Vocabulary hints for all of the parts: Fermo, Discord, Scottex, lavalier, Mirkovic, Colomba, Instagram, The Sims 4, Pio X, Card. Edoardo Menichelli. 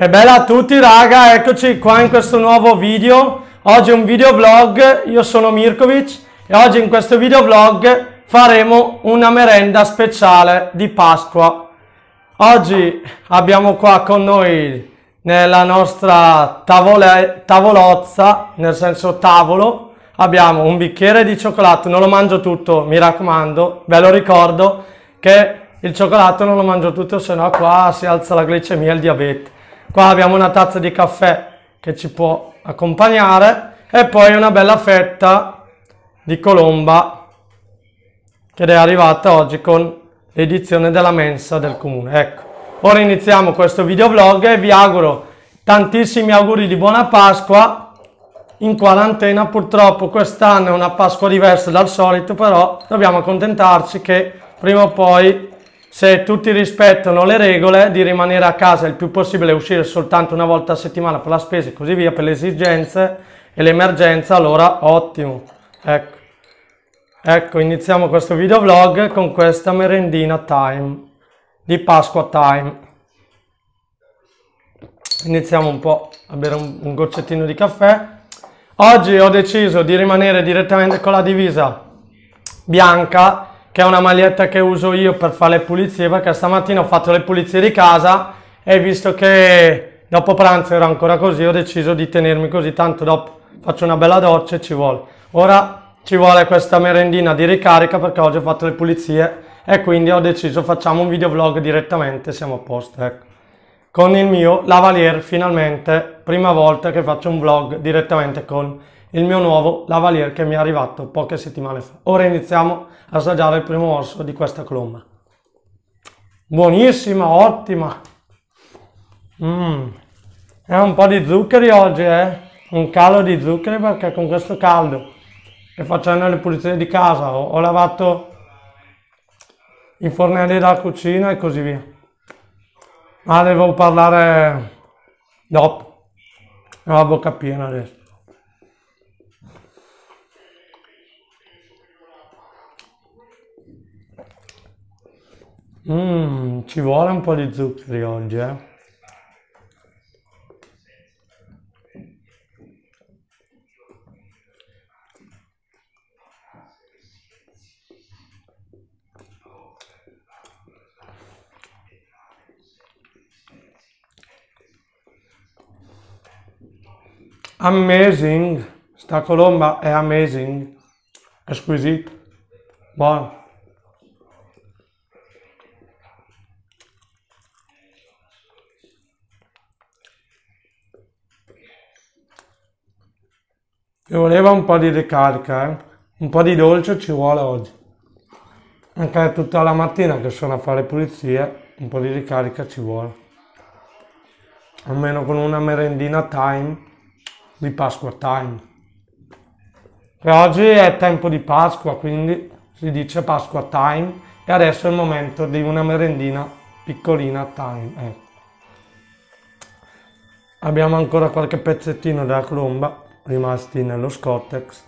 E bella a tutti raga, eccoci qua in questo nuovo video. Oggi è un videovlog, io sono Mirkovic e oggi in questo videovlog faremo una merenda speciale di Pasqua. Oggi abbiamo qua con noi nella nostra tavolozza, nel senso tavolo, abbiamo un bicchiere di cioccolato. Non lo mangio tutto, mi raccomando, ve lo ricordo che il cioccolato non lo mangio tutto, sennò qua si alza la glicemia e il diabete. Qua abbiamo una tazza di caffè che ci può accompagnare e poi una bella fetta di colomba che è arrivata oggi con l'edizione della mensa del comune. Ecco, ora iniziamo questo videovlog e vi auguro tantissimi auguri di buona Pasqua in quarantena. Purtroppo quest'anno è una Pasqua diversa dal solito, però dobbiamo accontentarci che prima o poi, se tutti rispettano le regole di rimanere a casa il più possibile e uscire soltanto una volta a settimana per la spesa e così via, per le esigenze e l'emergenza, allora ottimo. Ecco, iniziamo questo videovlog con questa merendina time, di Pasqua time. Iniziamo un po' a bere un goccettino di caffè. Oggi ho deciso di rimanere direttamente con la divisa bianca, che è una maglietta che uso io per fare le pulizie, perché stamattina ho fatto le pulizie di casa e visto che dopo pranzo era ancora così, ho deciso di tenermi così, tanto dopo faccio una bella doccia e ci vuole. Ora ci vuole questa merendina di ricarica perché oggi ho fatto le pulizie e quindi ho deciso facciamo un videovlog direttamente, siamo a posto, ecco. Con il mio lavalier, finalmente, prima volta che faccio un vlog direttamente con il mio nuovo lavalier che mi è arrivato poche settimane fa. Ora iniziamo a assaggiare il primo morso di questa colomba. Buonissima, ottima. È un po' di zuccheri oggi, un calo di zuccheri perché con questo caldo e facendo le pulizie di casa ho lavato i fornelli dalla cucina e così via. Ma devo parlare dopo. Ho la bocca piena adesso. Ci vuole un po' di zuccheri oggi, Amazing, sta colomba è amazing, è squisita, buona. Ci voleva un po' di ricarica, un po' di dolce ci vuole oggi. Anche tutta la mattina che sono a fare pulizie, un po' di ricarica ci vuole. Almeno con una merendina time, di Pasqua time. E oggi è tempo di Pasqua, quindi si dice Pasqua time e adesso è il momento di una merendina piccolina time. Abbiamo ancora qualche pezzettino della colomba rimasti nello Scottex.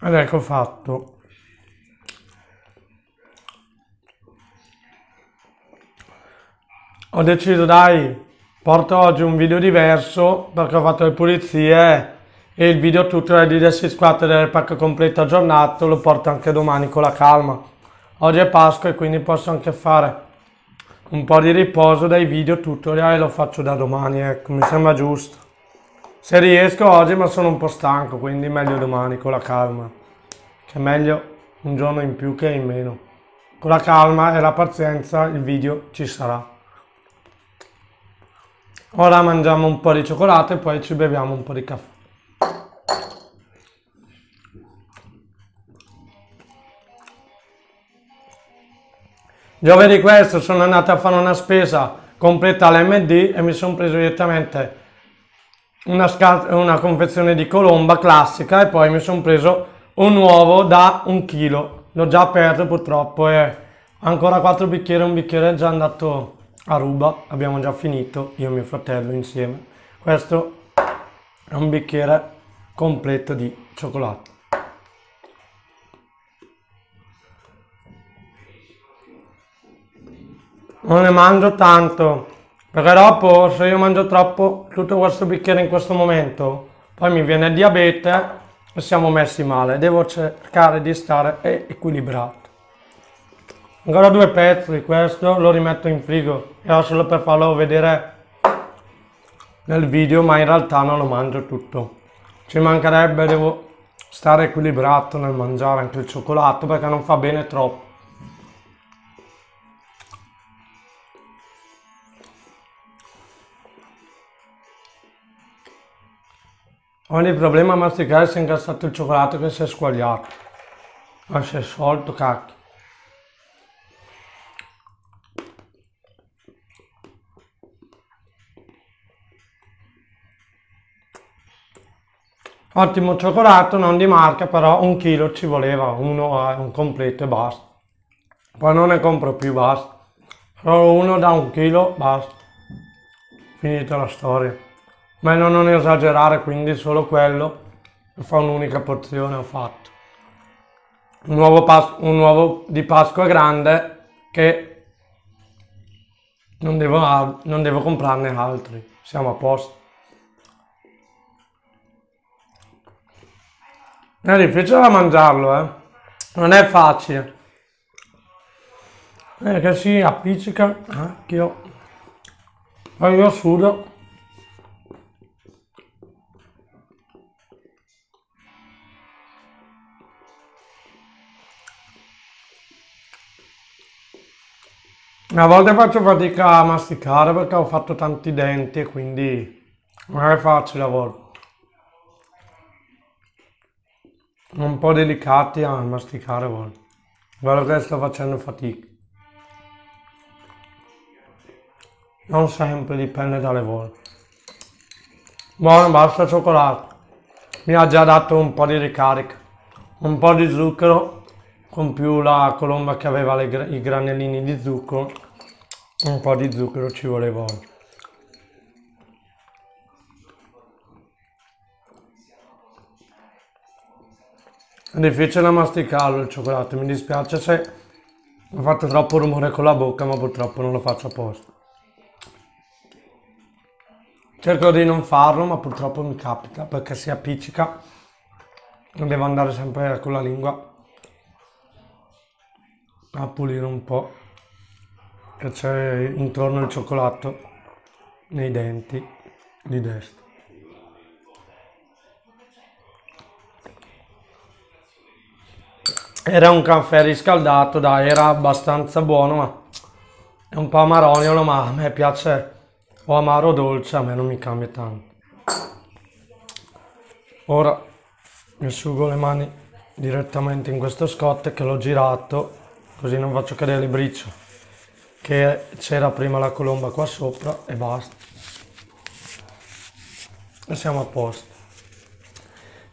Ed ecco fatto. Ho deciso, dai, porto oggi un video diverso perché ho fatto le pulizie e il video tutorial di The Sims 4 del pack completo aggiornato lo porto anche domani con la calma. Oggi è Pasqua e quindi posso anche fare un po' di riposo dai video tutorial e lo faccio da domani, ecco, mi sembra giusto. Se riesco oggi, ma sono un po' stanco, quindi meglio domani con la calma, che è meglio un giorno in più che in meno. Con la calma e la pazienza il video ci sarà. Ora mangiamo un po' di cioccolato e poi ci beviamo un po' di caffè. Giovedì questo sono andato a fare una spesa completa all'MD e mi sono preso direttamente una confezione di colomba classica e poi mi sono preso un uovo da 1 chilo. L'ho già aperto purtroppo e ancora 4 bicchieri, un bicchiere è già andato Aruba, abbiamo già finito, io e mio fratello insieme. Questo è un bicchiere completo di cioccolato. Non ne mangio tanto, perché dopo se io mangio troppo tutto questo bicchiere in questo momento, poi mi viene il diabete e siamo messi male. Devo cercare di stare equilibrato. Ancora due pezzi di questo, lo rimetto in frigo, era solo per farlo vedere nel video, ma in realtà non lo mangio tutto. Ci mancherebbe, devo stare equilibrato nel mangiare anche il cioccolato perché non fa bene troppo. Ogni problema a masticare si è incassato il cioccolato che si è squagliato, ma si è sciolto, cacchio. Ottimo cioccolato, non di marca, però 1 chilo ci voleva, uno è un completo e basta. Poi non ne compro più, basta. Solo uno da 1 chilo, basta. Finita la storia. Meglio non esagerare, quindi solo quello che fa un'unica porzione ho fatto. Un uovo di Pasqua grande che non devo comprarne altri, siamo a posto. È difficile da mangiarlo, eh? Non è facile. Che si appiccica, anch'io. Poi io sudo. A volte faccio fatica a masticare perché ho fatto tanti denti e quindi non è facile a volte. Un po' delicati a masticare, guarda che sto facendo fatica. Non sempre, dipende dalle volte. Buono, basta cioccolato. Mi ha già dato un po' di ricarica. Un po' di zucchero, con più la colomba che aveva i granellini di zucchero. Un po' di zucchero ci voleva oggi. È difficile masticarlo il cioccolato, mi dispiace se ho fatto troppo rumore con la bocca, ma purtroppo non lo faccio apposta. Cerco di non farlo, ma purtroppo mi capita perché si appiccica. Non devo andare sempre con la lingua a pulire un po' che c'è intorno il cioccolato nei denti di destra. Era un caffè riscaldato, dai, era abbastanza buono, ma è un po' amarognolo, ma a me piace o amaro o dolce, a me non mi cambia tanto. Ora mi asciugo le mani direttamente in questo scotch che l'ho girato, così non faccio cadere le bricce, che c'era prima la colomba qua sopra e basta. E siamo a posto.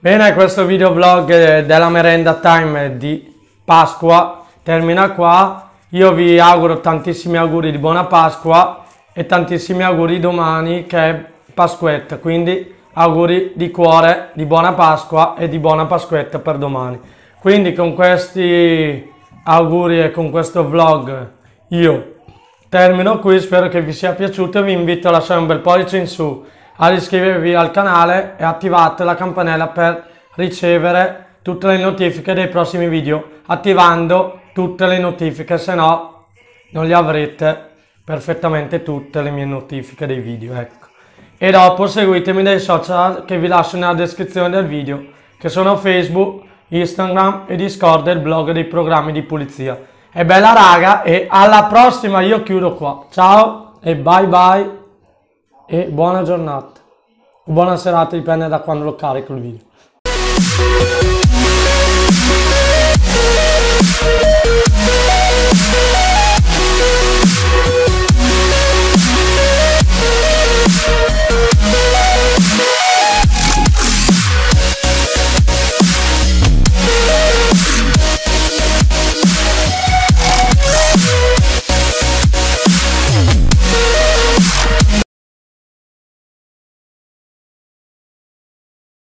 Bene, questo video vlog della merenda time di Pasqua termina qua. Io vi auguro tantissimi auguri di buona Pasqua e tantissimi auguri domani che è Pasquetta, quindi auguri di cuore di buona Pasqua e di buona Pasquetta per domani. Quindi con questi auguri e con questo vlog io termino qui, spero che vi sia piaciuto e vi invito a lasciare un bel pollice in su, ad iscrivervi al canale e attivate la campanella per ricevere tutte le notifiche dei prossimi video, attivando tutte le notifiche, se no non le avrete perfettamente tutte le mie notifiche dei video, ecco. E dopo seguitemi dai social che vi lascio nella descrizione del video, che sono Facebook, Instagram e Discord, e il blog dei programmi di pulizia. È bella raga e alla prossima, io chiudo qua, ciao e bye bye. E buona giornata, buona serata, dipende da quando lo carico il video.